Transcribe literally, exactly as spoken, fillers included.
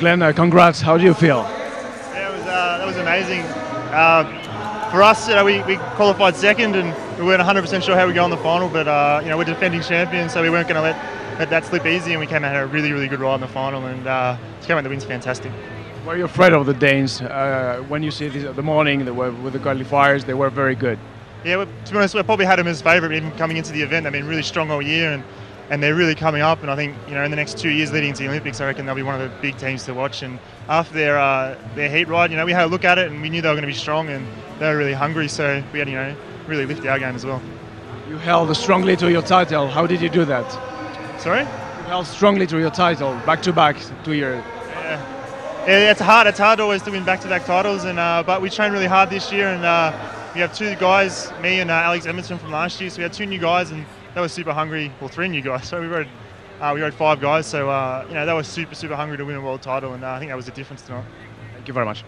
Glenn, uh, congrats. How do you feel? Yeah, it was, uh, that was amazing. Uh, for us, you know, we, we qualified second, and we weren't one hundred percent sure how we go in the final, but uh, you know, we're defending champions, so we weren't going to let, let that slip easy, and we came out had a really, really good ride in the final, and uh, to come out the win's fantastic. Were you afraid of the Danes? Uh, when you see this at the morning, they were, with the qualifiers, they were very good. Yeah, to be honest, we probably had them as favourite even coming into the event. They've been really strong all year, and, and they're really coming up. And I think, you know, in the next two years leading into the Olympics, I reckon they'll be one of the big teams to watch. And after their uh, their heat ride, you know, we had a look at it, and we knew they were going to be strong, and they were really hungry. So we had, you know, really lift our game as well. You held strongly to your title. How did you do that? Sorry? You held strongly to your title, back to back, two years. Yeah. Yeah, it's hard. It's hard always to win back-to-back titles, and uh, but we trained really hard this year, and uh, we have two guys, me and uh, Alex Edmondson from last year. So we had two new guys, and they were super hungry. Well, three new guys. So we rode, uh, we rode five guys. So uh, you know, they were super, super hungry to win a world title, and uh, I think that was the difference tonight. Thank you very much.